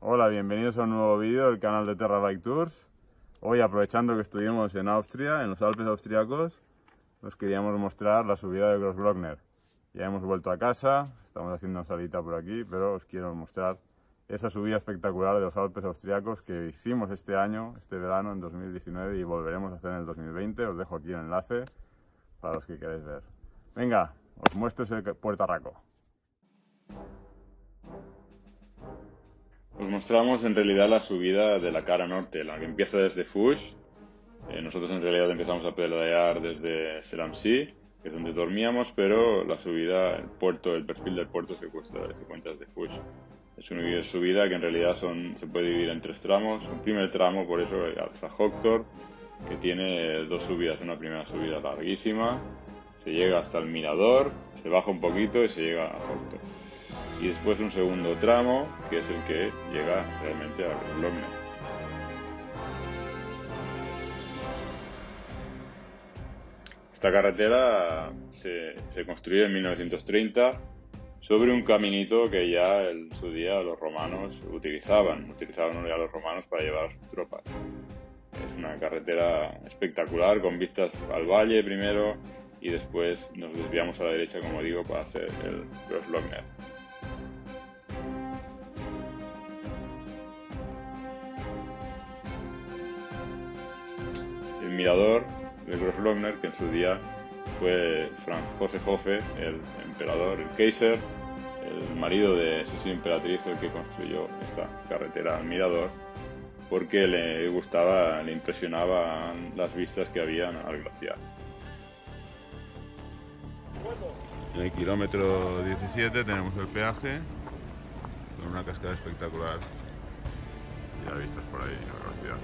Hola, bienvenidos a un nuevo vídeo del canal de Terra Bike Tours. Hoy, aprovechando que estuvimos en Austria, en los Alpes Austriacos, os queríamos mostrar la subida de Grossglockner. Ya hemos vuelto a casa, estamos haciendo una salita por aquí, pero os quiero mostrar esa subida espectacular de los Alpes Austriacos que hicimos este año, este verano, en 2019, y volveremos a hacer en el 2020. Os dejo aquí el enlace para los que queráis ver. Venga, os muestro ese puertarraco. Os mostramos en realidad la subida de la cara norte, la que empieza desde Fusch. Nosotros en realidad empezamos a pedalear desde Selamsee, que es donde dormíamos, pero la subida, el puerto, el perfil del puerto se cuenta de Fusch. Es una subida que en realidad se puede dividir en tres tramos. Un primer tramo, por eso, hasta Hochtor, que tiene dos subidas. Una primera subida larguísima, se llega hasta el mirador, se baja un poquito y se llega a Hochtor. Y después un segundo tramo, que es el que llega realmente a Grossglockner. Esta carretera se construyó en 1930 sobre un caminito que ya en su día los romanos utilizaban ya los romanos para llevar a sus tropas. Es una carretera espectacular, con vistas al valle primero, y después nos desviamos a la derecha, como digo, para hacer el Grossglockner. El mirador de Grossglockner, que en su día fue Franz Josef, el emperador, el Kaiser, el marido de Sisi emperatriz, el que construyó esta carretera al mirador, porque le gustaba, le impresionaban las vistas que habían al glaciar. En el kilómetro 17 tenemos el peaje con una cascada espectacular. Ya vistas por ahí, la velocidad.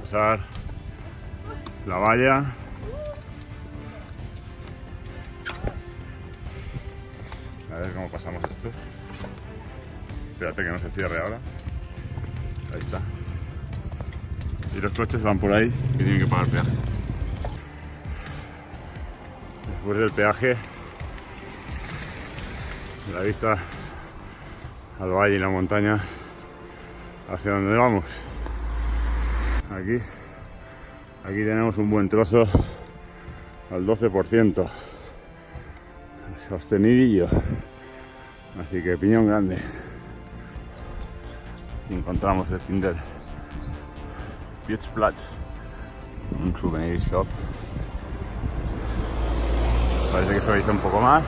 Pasar la valla. A ver cómo pasamos esto. Espérate que no se cierre ahora. Ahí está. Y los coches van por ahí, que tienen que pagar peaje. Después del peaje, la vista al valle y la montaña hacia donde vamos. Aquí tenemos un buen trozo al 12%, sostenidillo, así que piñón grande. Y encontramos el Tinder Pietzplatz, un souvenir shop. Parece que se avisa un poco más,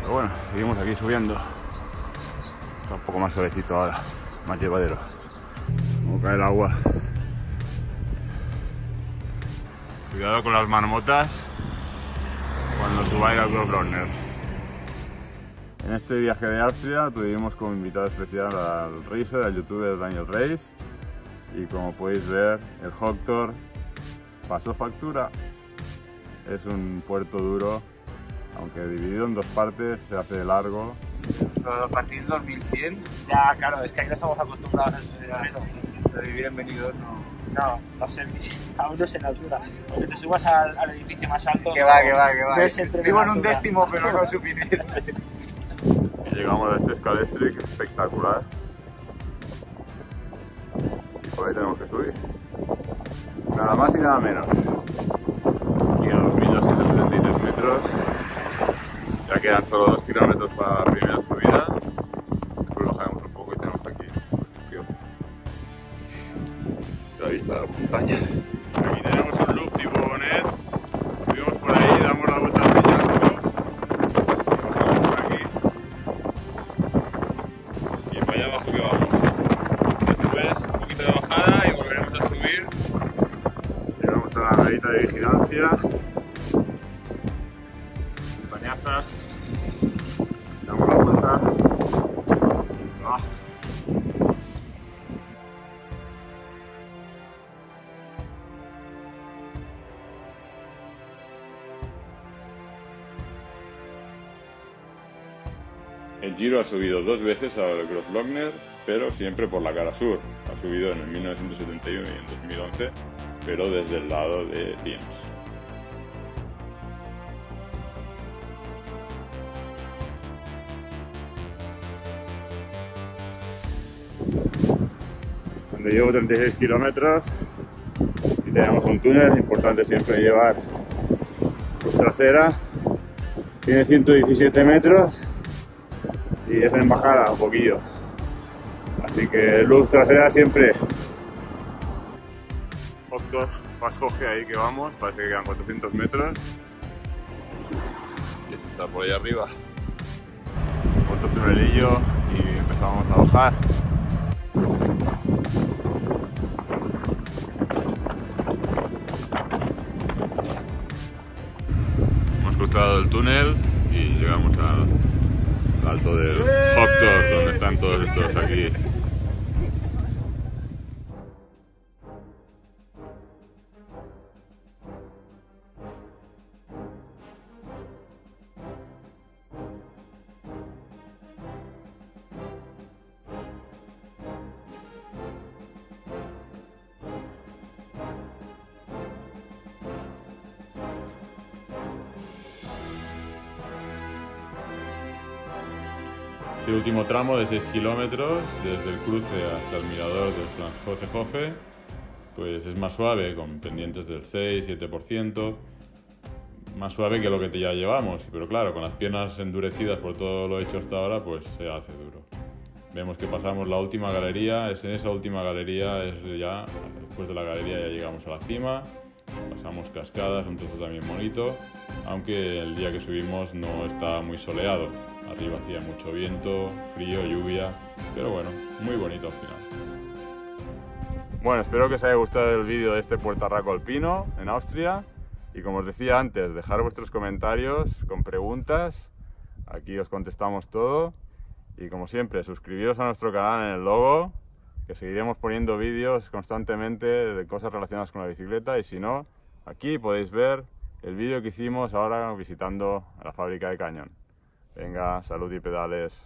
pero bueno, seguimos aquí subiendo. Está un poco más suavecito ahora, más llevadero. Como cae el agua. Cuidado con las marmotas cuando subáis al Grossglockner. En este viaje de Austria tuvimos como invitado especial al Reiser, al youtuber Daniel Reis. Y como podéis ver, el Hochtor pasó factura. Es un puerto duro, aunque dividido en dos partes, se hace largo. Pero a partir de 2100, ya claro, es que ahí no estamos acostumbrados a esos llaneros, pero vivir en Benidorm no sé, aún no es en altura. Aunque te subas al edificio más alto, que va. Vivo en un décimo, pero no es suficiente. Y llegamos a este escalestri espectacular. Y por ahí tenemos que subir. Nada más y nada menos. Ya quedan solo 2 kilómetros para la primera subida, después bajaremos un poco y tenemos aquí la vista de la montaña. Aquí tenemos un loop tipo Bonet, subimos por ahí, damos la vuelta al piñazo y bajamos por aquí. Y para allá abajo que vamos. Después un poquito de bajada y volveremos a subir. Llegamos a la garita de vigilancia. Damos la vuelta. El Giro ha subido dos veces al Grossglockner, pero siempre por la cara sur. Ha subido en el 1971 y en 2011, pero desde el lado de Lienz. donde llevo 36 kilómetros y tenemos un túnel. Es importante siempre llevar luz trasera. Tiene 117 metros y es en bajada un poquillo, así que luz trasera siempre. Hochtor, más coge ahí que vamos, parece que quedan 400 metros. Y está por ahí arriba. Otro tunelillo y empezamos a bajar. Hemos cruzado el túnel y llegamos al alto del Hochtor, donde están todos estos aquí. Este último tramo de 6 kilómetros, desde el cruce hasta el mirador del Franz Josefs-Höhe, pues es más suave, con pendientes del 6-7%, más suave que lo que ya llevamos, pero claro, con las piernas endurecidas por todo lo hecho hasta ahora, pues se hace duro. Vemos que pasamos la última galería, es en esa última galería, después de la galería ya llegamos a la cima, pasamos cascadas, un trozo también bonito, aunque el día que subimos no está muy soleado. Arriba hacía mucho viento, frío, lluvia, pero bueno, muy bonito al final. Bueno, espero que os haya gustado el vídeo de este puertarraco alpino en Austria. Y como os decía antes, dejar vuestros comentarios con preguntas. Aquí os contestamos todo. Y como siempre, suscribiros a nuestro canal en el logo, que seguiremos poniendo vídeos constantemente de cosas relacionadas con la bicicleta. Y si no, aquí podéis ver el vídeo que hicimos ahora visitando la fábrica de Cañón. Venga, salud y pedales.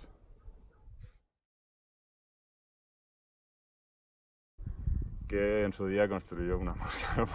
Que en su día construyó una mosca.